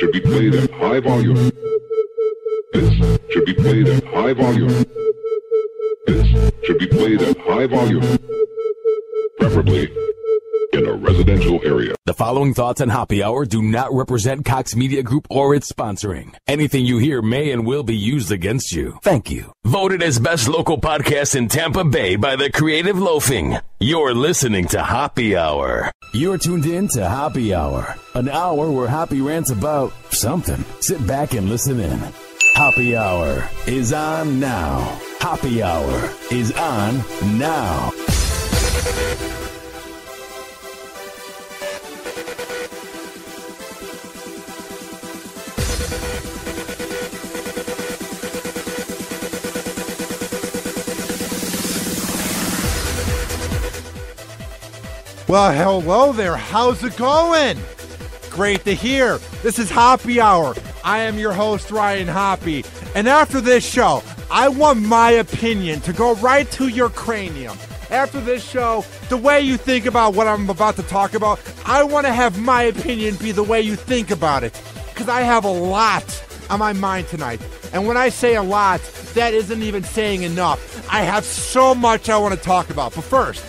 should be played at high volume. This should be played at high volume. This should be played at high volume, preferably in a residential area. The following thoughts on Hoppe Hour do not represent Cox Media Group or its sponsoring. Anything you hear may and will be used against you. Thank you. Voted as best local podcast in Tampa Bay by the Creative Loafing. You're listening to Hoppe Hour. You're tuned in to Hoppe Hour, an hour where Hoppe rants about something. Sit back and listen in. Hoppe Hour is on now. Hoppe Hour is on now. Well, hello there. How's it going? Great to hear. This is Hoppe Hour. I am your host, Ryan Hoppe. And after this show, I want my opinion to go right to your cranium. After this show, the way you think about what I'm about to talk about, I want to have my opinion be the way you think about it. Because I have a lot on my mind tonight. And when I say a lot, that isn't even saying enough. I have so much I want to talk about. But first,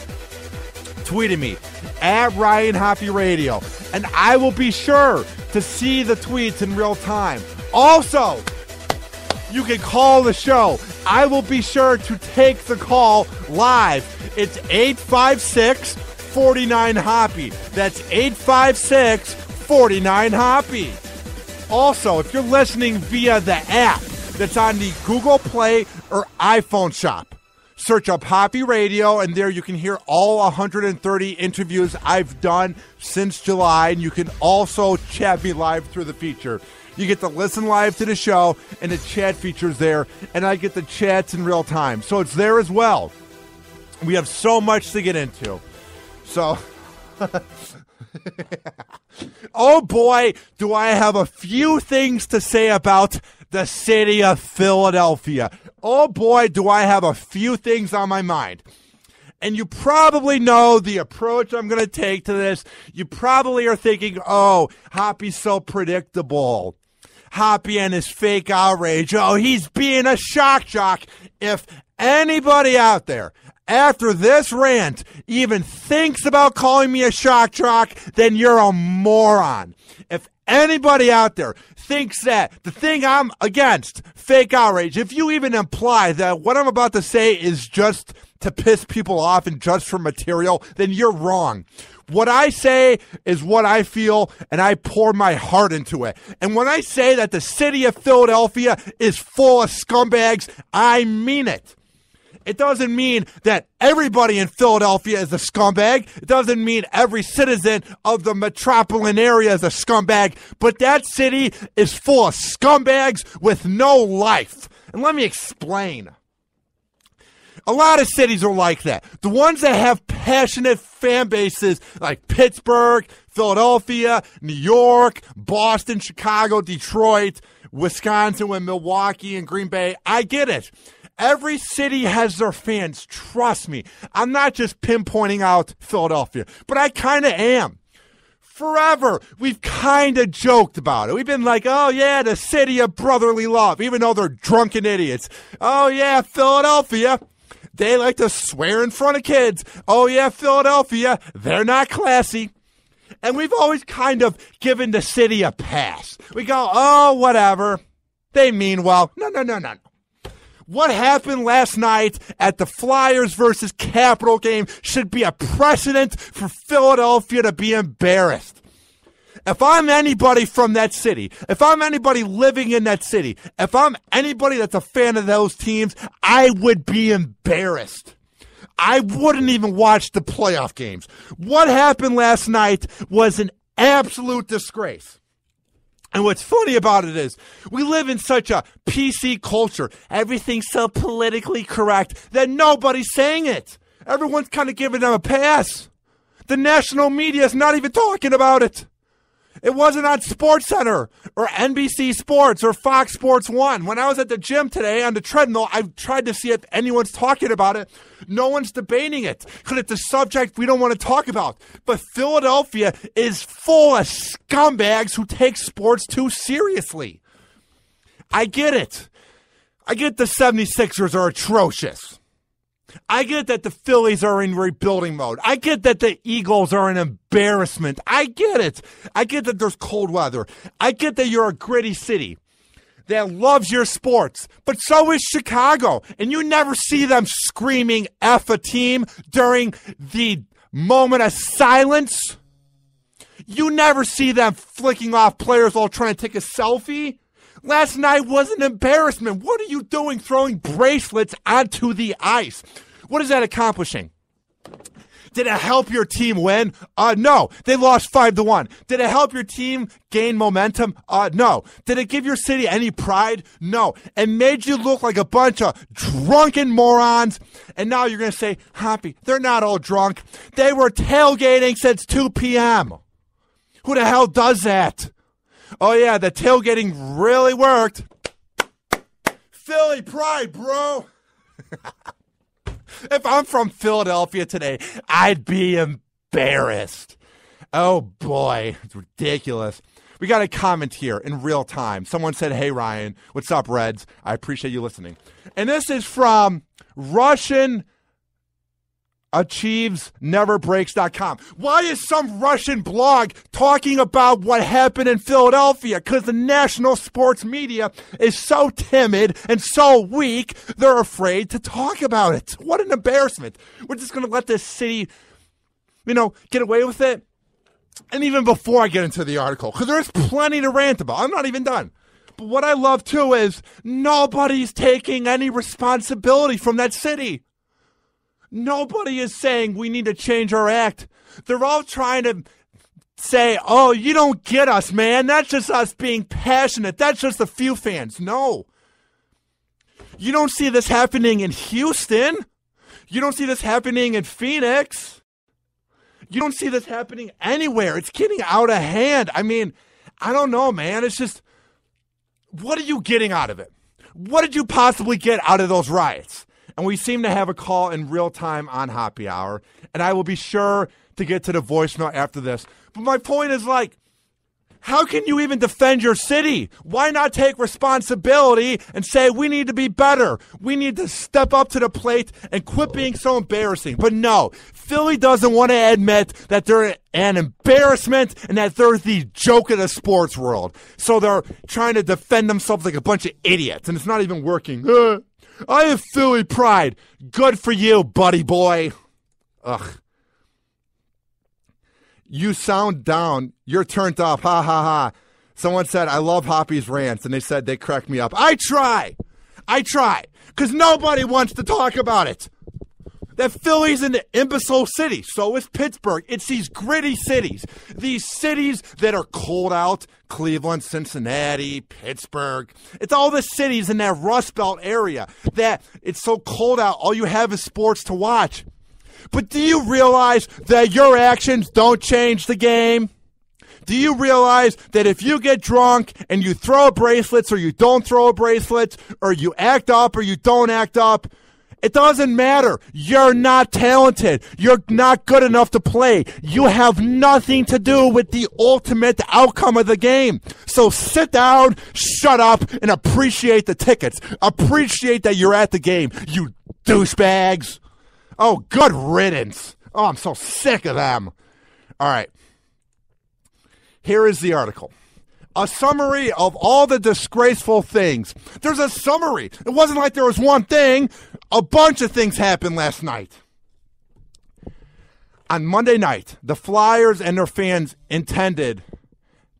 tweet at me at RyanHoppeRadio, and I will be sure to see the tweets in real time. Also, you can call the show. I will be sure to take the call live. It's 856-49-HOPPE. That's 856-49-HOPPE. Also, if you're listening via the app that's on the Google Play or iPhone shop, search up Hoppe Radio, and there you can hear all 130 interviews I've done since July, and you can also chat me live through the feature. You get to listen live to the show, and the chat feature's there, and I get the chats in real time. So it's there as well. We have so much to get into. So, oh boy, do I have a few things to say about the city of Philadelphia. Oh boy, do I have a few things on my mind. And you probably know the approach I'm going to take to this. You probably are thinking, oh, Hoppe's so predictable. Hoppe and his fake outrage. Oh, he's being a shock jock. If anybody out there after this rant even thinks about calling me a shock jock, then you're a moron. If anybody out there thinks that the thing I'm against, fake outrage, if you even imply that what I'm about to say is just to piss people off and just for material, then you're wrong. What I say is what I feel, and I pour my heart into it. And when I say that the city of Philadelphia is full of scumbags, I mean it. It doesn't mean that everybody in Philadelphia is a scumbag. It doesn't mean every citizen of the metropolitan area is a scumbag. But that city is full of scumbags with no life. And let me explain. A lot of cities are like that. The ones that have passionate fan bases like Pittsburgh, Philadelphia, New York, Boston, Chicago, Detroit, Wisconsin, and Milwaukee, and Green Bay. I get it. Every city has their fans, trust me. I'm not just pinpointing out Philadelphia, but I kind of am. Forever, we've kind of joked about it. We've been like, oh yeah, the city of brotherly love, even though they're drunken idiots. Oh yeah, Philadelphia, they like to swear in front of kids. Oh yeah, Philadelphia, they're not classy. And we've always kind of given the city a pass. We go, oh, whatever. They mean well. No. What happened last night at the Flyers versus Capitol game should be a precedent for Philadelphia to be embarrassed. If I'm anybody from that city, if I'm anybody living in that city, if I'm anybody that's a fan of those teams, I would be embarrassed. I wouldn't even watch the playoff games. What happened last night was an absolute disgrace. And what's funny about it is we live in such a PC culture. Everything's so politically correct that nobody's saying it. Everyone's kind of giving them a pass. The national media is not even talking about it. It wasn't on SportsCenter or NBC Sports or Fox Sports 1. When I was at the gym today on the treadmill, I tried to see if anyone's talking about it. No one's debating it because it's a subject we don't want to talk about. But Philadelphia is full of scumbags who take sports too seriously. I get it. I get the 76ers are atrocious. I get that the Phillies are in rebuilding mode. I get that the Eagles are an embarrassment. I get it. I get that there's cold weather. I get that you're a gritty city that loves your sports, but so is Chicago. And you never see them screaming F a team during the moment of silence. You never see them flicking off players all trying to take a selfie. Last night was an embarrassment. What are you doing throwing bracelets onto the ice? What is that accomplishing? Did it help your team win? No. They lost 5-1. Did it help your team gain momentum? No. Did it give your city any pride? No. It made you look like a bunch of drunken morons. And now you're going to say, Hoppe, they're not all drunk. They were tailgating since 2 p.m. Who the hell does that? Oh, yeah, the tailgating really worked. Philly pride, bro. If I'm from Philadelphia today, I'd be embarrassed. Oh, boy, it's ridiculous. We got a comment here in real time. Someone said, hey, Ryan, what's up, Reds? I appreciate you listening. And this is from Russian AchievesNeverBreaks.com. Why is some Russian blog talking about what happened in Philadelphia? Because the national sports media is so timid and so weak, they're afraid to talk about it. What an embarrassment. We're just going to let this city, get away with it. And even before I get into the article, because there's plenty to rant about. I'm not even done. But what I love, too, is nobody's taking any responsibility from that city. Nobody is saying we need to change our act. They're all trying to say, oh, you don't get us, man. That's just us being passionate. That's just a few fans. No. You don't see this happening in Houston. You don't see this happening in Phoenix. You don't see this happening anywhere. It's getting out of hand. I mean, I don't know, man. It's just, what are you getting out of it? What did you possibly get out of those riots? And we seem to have a call in real time on Hoppe Hour. And I will be sure to get to the voicemail after this. But my point is, how can you even defend your city? Why not take responsibility and say, we need to be better. We need to step up to the plate and quit being so embarrassing. But no, Philly doesn't want to admit that they're an embarrassment and that they're the joke of the sports world. So they're trying to defend themselves like a bunch of idiots. And it's not even working. I have Philly pride. Good for you, buddy boy. Ugh. You sound down. You're turned up. Ha, ha, ha. Someone said, I love Hoppe's rants, and they said they crack me up. I try, because nobody wants to talk about it. That Philly's an imbecile city. So is Pittsburgh. It's these gritty cities. These cities that are cold out. Cleveland, Cincinnati, Pittsburgh. It's all the cities in that Rust Belt area that it's so cold out. All you have is sports to watch. But do you realize that your actions don't change the game? Do you realize that if you get drunk and you throw bracelets or you don't throw bracelets or you act up or you don't act up, it doesn't matter. You're not talented. You're not good enough to play. You have nothing to do with the ultimate outcome of the game. So sit down, shut up, and appreciate the tickets. Appreciate that you're at the game, you douchebags. Oh, good riddance. Oh, I'm so sick of them. All right. Here is the article. A summary of all the disgraceful things. There's a summary. It wasn't like there was one thing. A bunch of things happened last night. On Monday night, the Flyers and their fans intended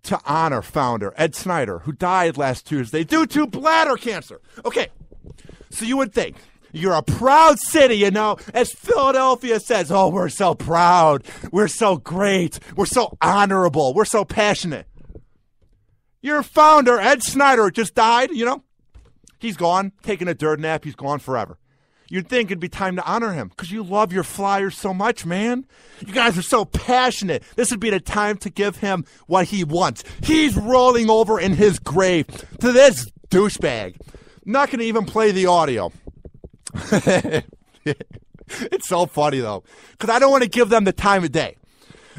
to honor founder Ed Snyder, who died last Tuesday due to bladder cancer. Okay, so you would think you're a proud city, as Philadelphia says, oh, we're so proud, we're so great, we're so honorable, we're so passionate. Your founder, Ed Snyder, just died, He's gone, taking a dirt nap. He's gone forever. You'd think it'd be time to honor him because you love your Flyers so much, man. You guys are so passionate. This would be the time to give him what he wants. He's rolling over in his grave to this douchebag. Not going to even play the audio. It's so funny, though, because I don't want to give them the time of day.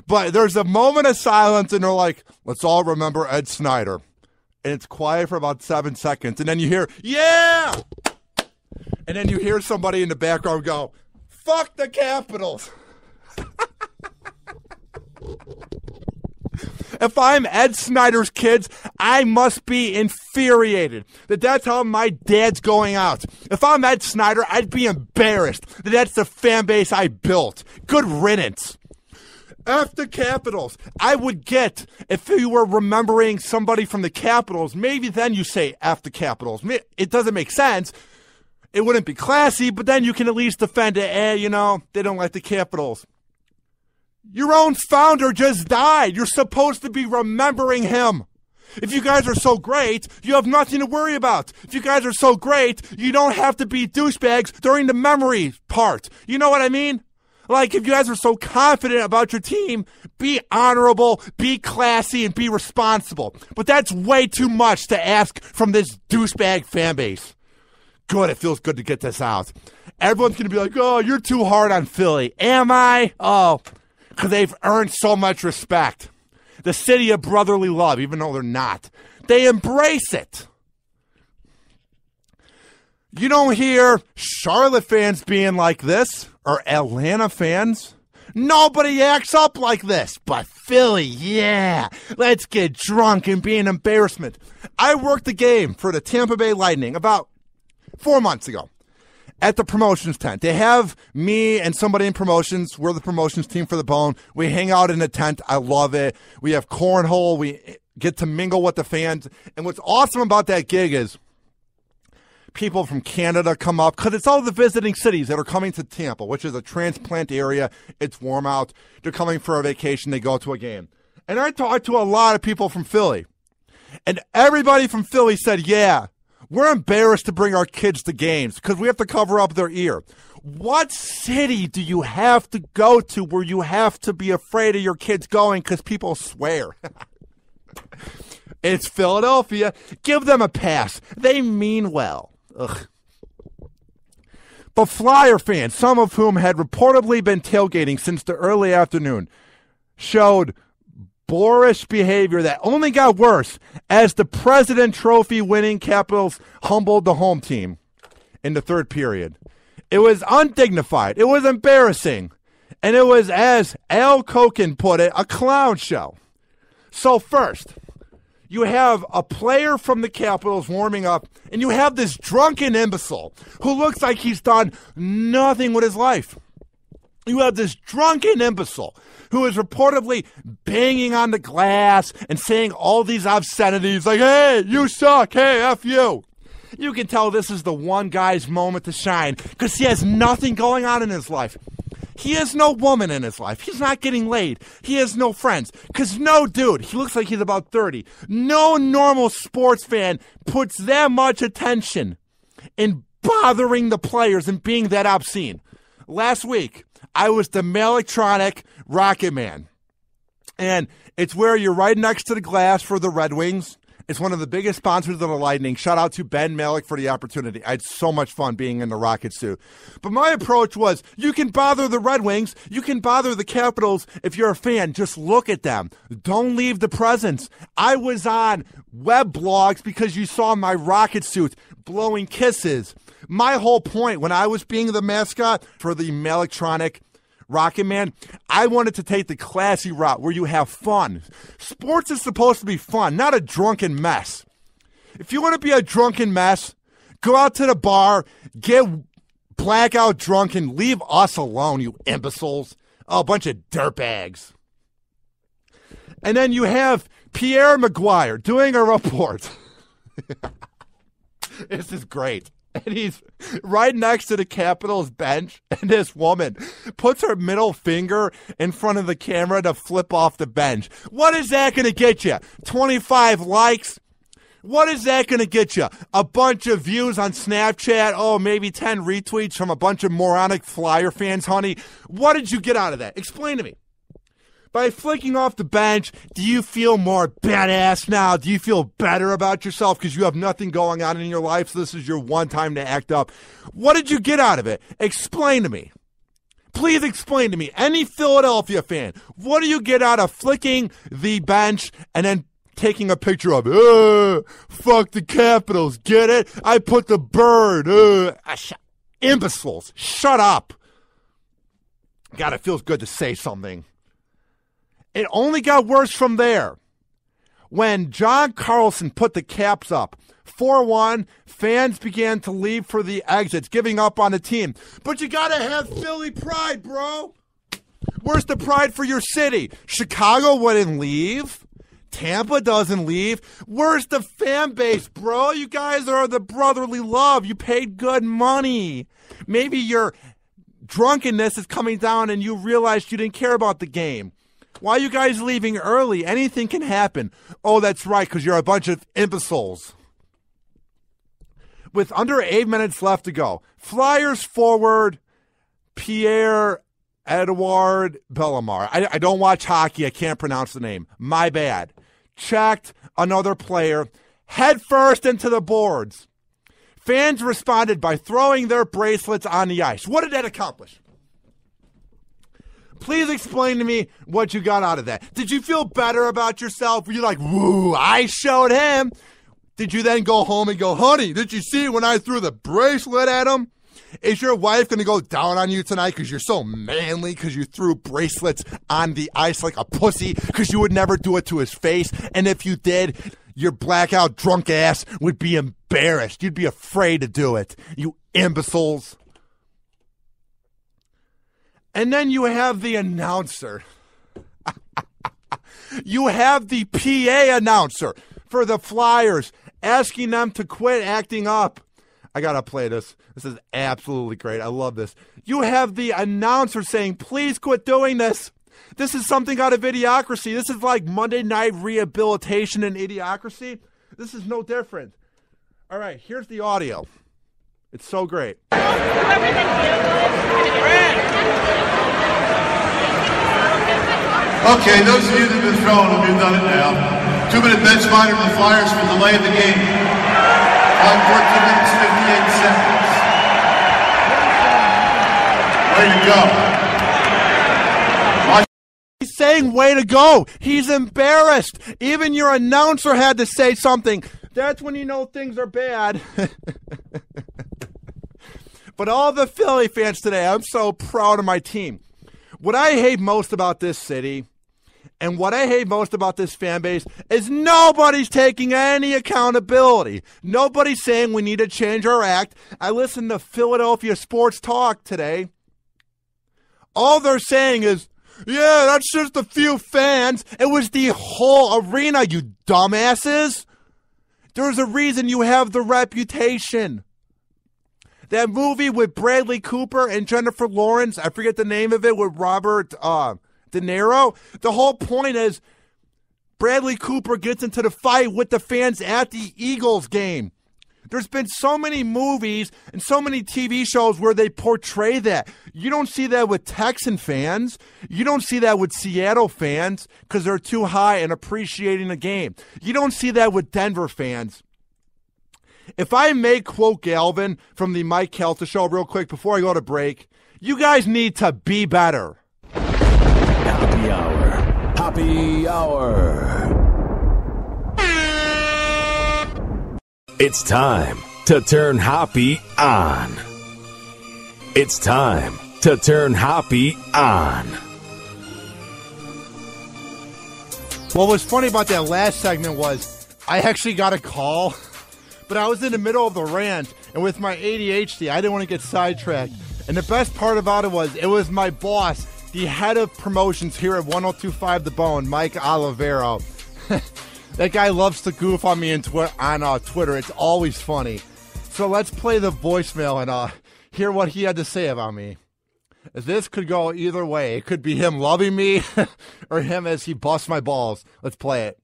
But there's a moment of silence, and they're like, let's all remember Ed Snyder. And it's quiet for about 7 seconds. And then you hear, yeah! And then you hear somebody in the background go, fuck the Capitals. If I'm Ed Snyder's kids, I must be infuriated that that's how my dad's going out. If I'm Ed Snyder, I'd be embarrassed that that's the fan base I built. Good riddance. F the Capitals. I would get, if you were remembering somebody from the Capitals, maybe then you say F the Capitals. It doesn't make sense. It wouldn't be classy, but then you can at least defend it. You know, they don't like the Capitals. Your own founder just died. You're supposed to be remembering him. If you guys are so great, you have nothing to worry about. If you guys are so great, you don't have to be douchebags during the memory part. You know what I mean? Like, if you guys are so confident about your team, be honorable, be classy, and be responsible. But that's way too much to ask from this douchebag fan base. Good, it feels good to get this out. Everyone's going to be like, oh, you're too hard on Philly. Am I? Oh, because they've earned so much respect. The city of brotherly love, even though they're not. They embrace it. You don't hear Charlotte fans being like this or Atlanta fans. Nobody acts up like this, but Philly, yeah. Let's get drunk and be an embarrassment. I worked the game for the Tampa Bay Lightning about 4 months ago at the promotions tent. They have me and somebody in promotions. We're the promotions team for the Bone. We hang out in the tent. I love it. We have cornhole. We get to mingle with the fans. And what's awesome about that gig is people from Canada come up because it's all the visiting cities that are coming to Tampa, which is a transplant area. It's warm out. They're coming for a vacation. They go to a game. And I talked to a lot of people from Philly. And everybody from Philly said, yeah, we're embarrassed to bring our kids to games because we have to cover up their ear. What city do you have to go to where you have to be afraid of your kids going because people swear? It's Philadelphia. Give them a pass. They mean well. Ugh. But Flyer fans, some of whom had reportedly been tailgating since the early afternoon, showed boorish behavior that only got worse as the President Trophy-winning Capitals humbled the home team in the third period. It was undignified. It was embarrassing. And it was, as Al Koken put it, a clown show. So first, you have a player from the Capitals warming up, and you have this drunken imbecile who looks like he's done nothing with his life. You have this drunken imbecile who is reportedly banging on the glass and saying all these obscenities like, hey, you suck, hey, F you. You can tell this is the one guy's moment to shine because he has nothing going on in his life. He has no woman in his life. He's not getting laid. He has no friends. Because no dude, he looks like he's about 30. No normal sports fan puts that much attention in bothering the players and being that obscene. Last week, I was the Malectronic Rocket Man. And it's where you're right next to the glass for the Red Wings. It's one of the biggest sponsors of the Lightning. Shout out to Ben Malik for the opportunity. I had so much fun being in the Rockets suit. But my approach was, you can bother the Red Wings. You can bother the Capitals. If you're a fan, just look at them. Don't leave the presence. I was on web blogs because you saw my Rocket suit blowing kisses. My whole point when I was being the mascot for the Malectronic Rocket Man, I wanted to take the classy route where you have fun. Sports is supposed to be fun, not a drunken mess. If you want to be a drunken mess, go out to the bar, get blackout drunk, and leave us alone, you imbeciles. Oh, a bunch of dirtbags. And then you have Pierre Maguire doing a report. This is great. And he's right next to the Capitals bench, and this woman puts her middle finger in front of the camera to flip off the bench. What is that going to get you? 25 likes? What is that going to get you? A bunch of views on Snapchat? Oh, maybe 10 retweets from a bunch of moronic Flyer fans, honey? What did you get out of that? Explain to me. By flicking off the bench, do you feel more badass now? Do you feel better about yourself because you have nothing going on in your life, so this is your one time to act up? What did you get out of it? Explain to me. Please explain to me, any Philadelphia fan, what do you get out of flicking the bench and then taking a picture of it? Fuck the Capitals, get it? I put the bird. Imbeciles, shut up. God, it feels good to say something. It only got worse from there. When John Carlson put the Caps up 4-1, fans began to leave for the exits, giving up on the team. But you got to have Philly pride, bro. Where's the pride for your city? Chicago wouldn't leave. Tampa doesn't leave. Where's the fan base, bro? You guys are the brotherly love. You paid good money. Maybe your drunkenness is coming down and you realized you didn't care about the game. Why are you guys leaving early? Anything can happen. Oh, that's right, because you're a bunch of imbeciles. With under 8 minutes left to go, Flyers forward Pierre-Edouard Bellemar. I don't watch hockey. I can't pronounce the name. My bad. Checked another player head first into the boards. Fans responded by throwing their bracelets on the ice. What did that accomplish? Please explain to me what you got out of that. Did you feel better about yourself? Were you like, woo, I showed him? Did you then go home and go, honey, did you see when I threw the bracelet at him? Is your wife going to go down on you tonight because you're so manly because you threw bracelets on the ice like a pussy because you would never do it to his face? And if you did, your blackout drunk ass would be embarrassed. You'd be afraid to do it, you imbeciles. And then you have the announcer. You have the PA announcer for the Flyers asking them to quit acting up. I got to play this. This is absolutely great. I love this. You have the announcer saying, please quit doing this. This is something out of Idiocracy. This is like Monday Night Rehabilitation and Idiocracy. This is no different. All right, here's the audio. It's so great. Okay, those of you that have been thrown, and you've done it now. 2 minute bench minor for the Flyers for delay of the game. On 14 minutes, 58 seconds. Way to go. He's saying way to go. He's embarrassed. Even your announcer had to say something. That's when you know things are bad. But all the Philly fans today, I'm so proud of my team. What I hate most about this city and what I hate most about this fan base is nobody's taking any accountability. Nobody's saying we need to change our act. I listened to Philadelphia Sports Talk today. All they're saying is, yeah, that's just a few fans. It was the whole arena, you dumbasses. There's a reason you have the reputation. That movie with Bradley Cooper and Jennifer Lawrence, I forget the name of it, with Robert De Niro. The whole point is Bradley Cooper gets into the fight with the fans at the Eagles game. There's been so many movies and so many TV shows where they portray that. You don't see that with Texan fans. You don't see that with Seattle fans because they're too high and appreciating the game. You don't see that with Denver fans. If I may quote Galvin from the Mike Kelter show real quick before I go to break, you guys need to be better. Hoppe Hour. Hoppe Hour. It's time to turn Hoppe on. It's time to turn Hoppe on. What was funny about that last segment was I actually got a call. But I was in the middle of the rant, and with my ADHD, I didn't want to get sidetracked. And the best part about it was my boss, the head of promotions here at 102.5 The Bone, Mike Oliveira. That guy loves to goof on me on Twitter. It's always funny. So let's play the voicemail and hear what he had to say about me. This could go either way. It could be him loving me or him as he busts my balls. Let's play it.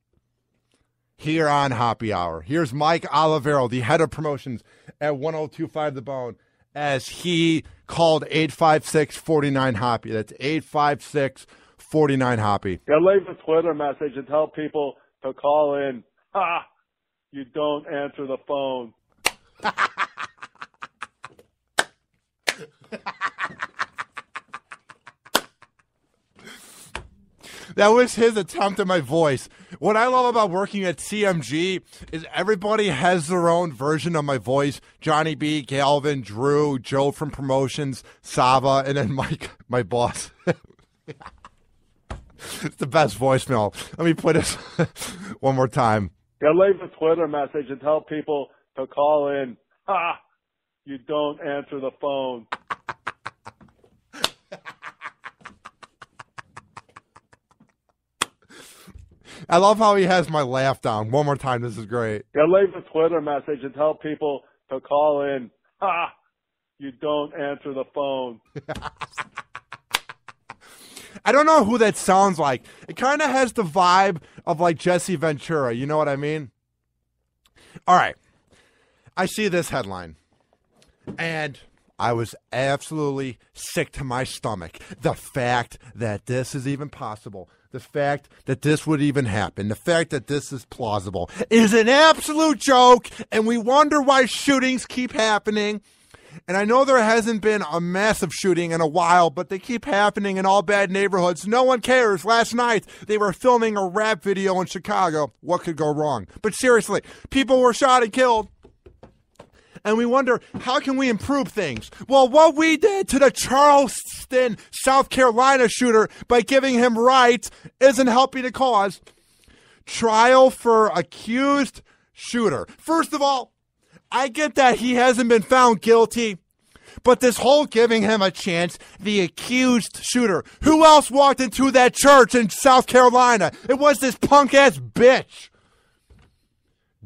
here on Hoppe Hour. Here's Mike Oliveira, the head of promotions at 102.5 The Bone, as he called 856-49-HOPPE. That's 856-49-HOPPE. Yeah, leave a Twitter message and tell people to call in. Ha! You don't answer the phone. That was his attempt at my voice. What I love about working at CMG is everybody has their own version of my voice. Johnny B., Galvin, Drew, Joe from Promotions, Sava, and then Mike, my boss. It's the best voicemail. Let me play this one more time. Yeah, leave a Twitter message and tell people to call in. Ha! You don't answer the phone. I love how he has my laugh down. One more time. This is great. Yeah, leave a Twitter message and tell people to call in. Ha! You don't answer the phone. I don't know who that sounds like. It kind of has the vibe of like Jesse Ventura. You know what I mean? All right. I see this headline, and I was absolutely sick to my stomach. The fact that this is even possible, the fact that this would even happen, the fact that this is plausible is an absolute joke, and we wonder why shootings keep happening. And I know there hasn't been a massive shooting in a while, but they keep happening in all bad neighborhoods. No one cares. Last night, they were filming a rap video in Chicago. What could go wrong? But seriously, people were shot and killed. And we wonder, how can we improve things? Well, what we did to the Charleston, South Carolina shooter by giving him rights isn't helping the cause. Trial for accused shooter. First of all, I get that he hasn't been found guilty, but this whole giving him a chance, the accused shooter. Who else walked into that church in South Carolina? It was this punk-ass bitch.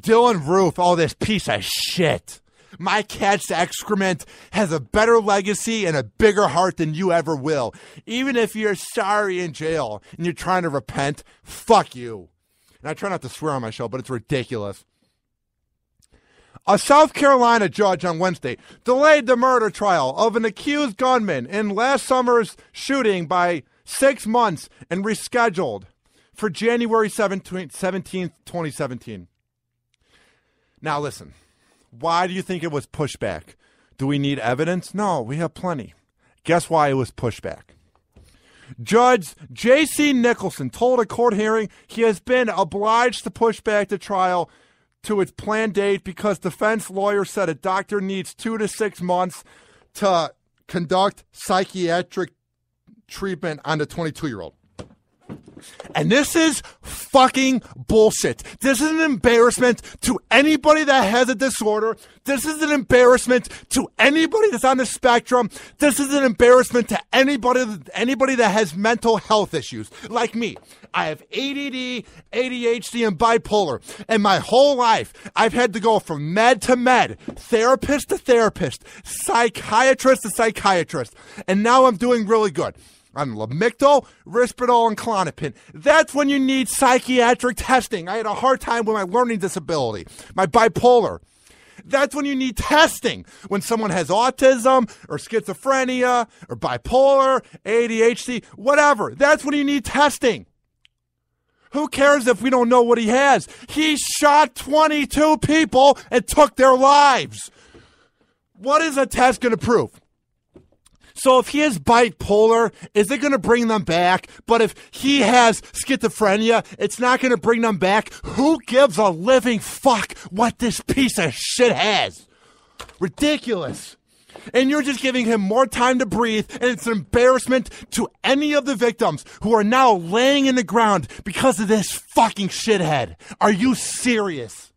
Dylann Roof, all this piece of shit. My cat's excrement has a better legacy and a bigger heart than you ever will. Even if you're sorry in jail and you're trying to repent, fuck you. And I try not to swear on my show, but it's ridiculous. A South Carolina judge on Wednesday delayed the murder trial of an accused gunman in last summer's shooting by 6 months and rescheduled for January 17th, 2017. Now listen, why do you think it was pushed back? Do we need evidence? No, we have plenty. Guess why it was pushed back. Judge J.C. Nicholson told a court hearing he has been obliged to push back the trial to its planned date because defense lawyers said a doctor needs 2 to 6 months to conduct psychiatric treatment on the 22-year-old. And this is fucking bullshit. This is an embarrassment to anybody that has a disorder. This is an embarrassment to anybody that's on the spectrum. This is an embarrassment to anybody that has mental health issues. Like me, I have ADD, ADHD, and bipolar. And my whole life, I've had to go from med to med, therapist to therapist, psychiatrist to psychiatrist. And now I'm doing really good. I'm Lamictal, Risperdal, and Clonopin. That's when you need psychiatric testing. I had a hard time with my learning disability, my bipolar. That's when you need testing. When someone has autism or schizophrenia or bipolar, ADHD, whatever. That's when you need testing. Who cares if we don't know what he has? He shot 22 people and took their lives. What is a test going to prove? So if he has bipolar, is it going to bring them back? But if he has schizophrenia, it's not going to bring them back. Who gives a living fuck what this piece of shit has? Ridiculous. And you're just giving him more time to breathe, and it's an embarrassment to any of the victims who are now laying in the ground because of this fucking shithead. Are you serious?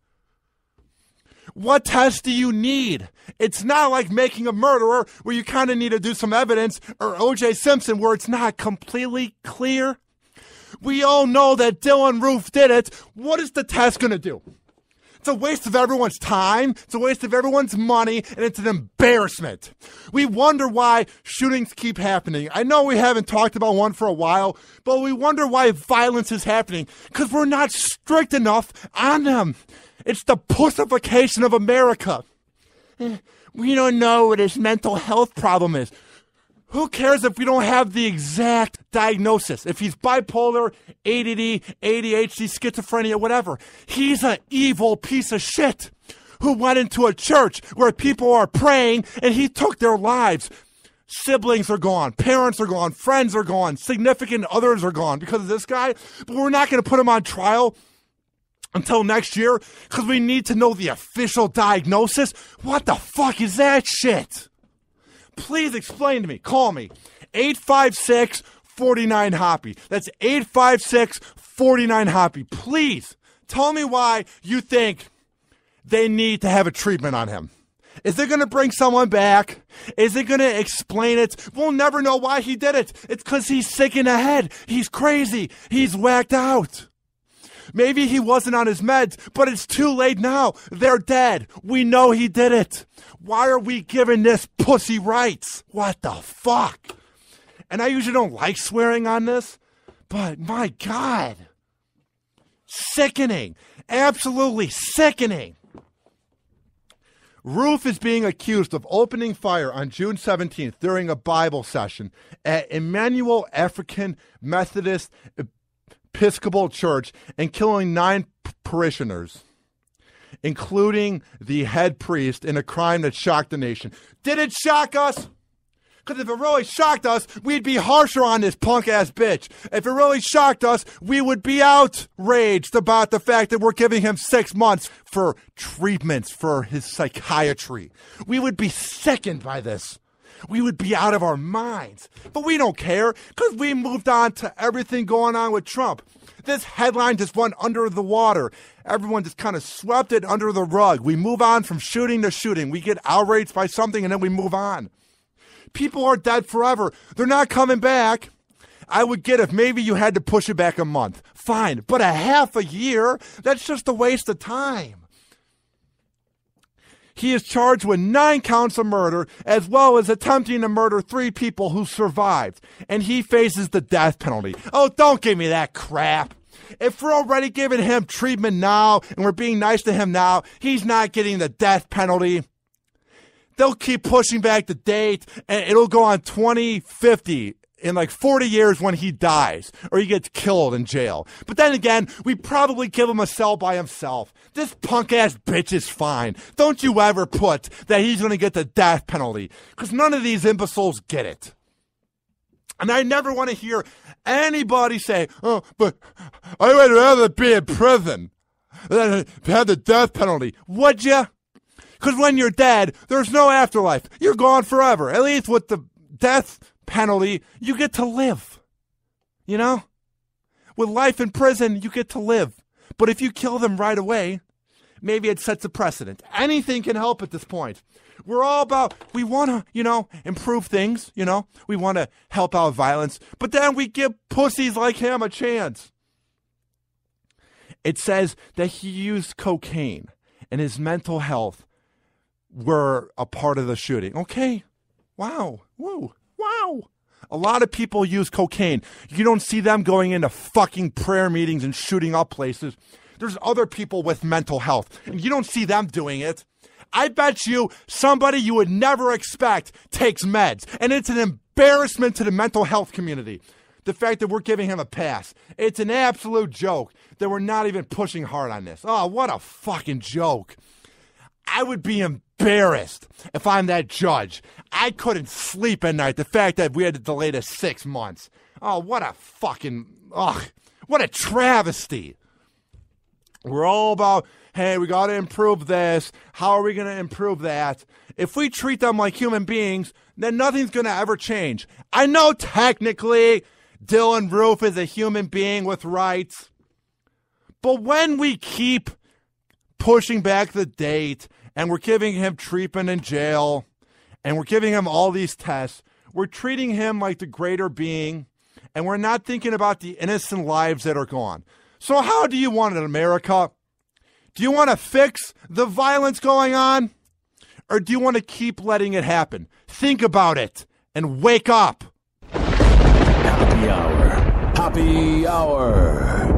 What test do you need? It's not like Making a Murderer where you kind of need to do some evidence, or O.J. Simpson where it's not completely clear. We all know that Dylann Roof did it. What is the test going to do? It's a waste of everyone's time, it's a waste of everyone's money, and it's an embarrassment. We wonder why shootings keep happening. I know we haven't talked about one for a while, but we wonder why violence is happening, because we're not strict enough on them. It's the pussification of America. We don't know what his mental health problem is. Who cares if we don't have the exact diagnosis? If he's bipolar, ADD, ADHD, schizophrenia, whatever. He's an evil piece of shit who went into a church where people are praying and he took their lives. Siblings are gone. Parents are gone. Friends are gone. Significant others are gone because of this guy. But we're not going to put him on trial until next year because we need to know the official diagnosis. What the fuck is that shit? Please explain to me. Call me. 856-49-HOPPE. That's 856-49-HOPPE. Please tell me why you think they need to have a treatment on him. Is it going to bring someone back? Is it going to explain it? We'll never know why he did it. It's because he's sick in the head. He's crazy. He's whacked out. Maybe he wasn't on his meds, but it's too late now. They're dead. We know he did it. Why are we giving this pussy rights? What the fuck? And I usually don't like swearing on this, but my God. Sickening. Absolutely sickening. Roof is being accused of opening fire on June 17th during a Bible session at Emmanuel African Methodist Episcopal Church and killing 9 parishioners, including the head priest, in a crime that shocked the nation. Did it shock us? Because if it really shocked us, we'd be harsher on this punk-ass bitch. If it really shocked us, we would be outraged about the fact that we're giving him 6 months for treatments for his psychiatry. We would be sickened by this. We would be out of our minds. But we don't care because we moved on to everything going on with Trump. This headline just went under the water. Everyone just kind of swept it under the rug. We move on from shooting to shooting. We get outraged by something and then we move on. People are dead forever. They're not coming back. I would get if maybe you had to push it back a month. Fine. But a half a year? That's just a waste of time. He is charged with 9 counts of murder as well as attempting to murder 3 people who survived. And he faces the death penalty. Oh, don't give me that crap. If we're already giving him treatment now and we're being nice to him now, he's not getting the death penalty. They'll keep pushing back the date, and it'll go on 2050 in like 40 years when he dies or he gets killed in jail. But then again, we probably give him a cell by himself. This punk-ass bitch is fine. Don't you ever put that he's going to get the death penalty because none of these imbeciles get it. And I never want to hear anybody say, oh, but I would rather be in prison than have the death penalty. Would you? Because when you're dead, there's no afterlife. You're gone forever. At least with the death penalty, you get to live. You know? With life in prison, you get to live. But if you kill them right away, maybe it sets a precedent. Anything can help at this point. We're all about, we want to, improve things, We want to help out violence. But then we give pussies like him a chance. It says that he used cocaine and his mental health were a part of the shooting. Okay. Wow. Whoa. Wow. A lot of people use cocaine. You don't see them going into fucking prayer meetings and shooting up places. There's other people with mental health, and you don't see them doing it. I bet you somebody you would never expect takes meds, and it's an embarrassment to the mental health community. The fact that we're giving him a pass. It's an absolute joke that we're not even pushing hard on this. Oh, what a fucking joke. I would be embarrassed if I'm that judge. I couldn't sleep at night. The fact that we had to delay this 6 months. Oh, what a fucking, what a travesty. We're all about, hey, we got to improve this. How are we going to improve that? If we treat them like human beings, then nothing's going to ever change. I know technically Dylann Roof is a human being with rights. But when we keep pushing back the date, and we're giving him treatment in jail, and we're giving him all these tests. We're treating him like the greater being, and we're not thinking about the innocent lives that are gone. So how do you want it, America? Do you want to fix the violence going on? Or do you want to keep letting it happen? Think about it and wake up. Hoppe Hour. Hoppe Hour.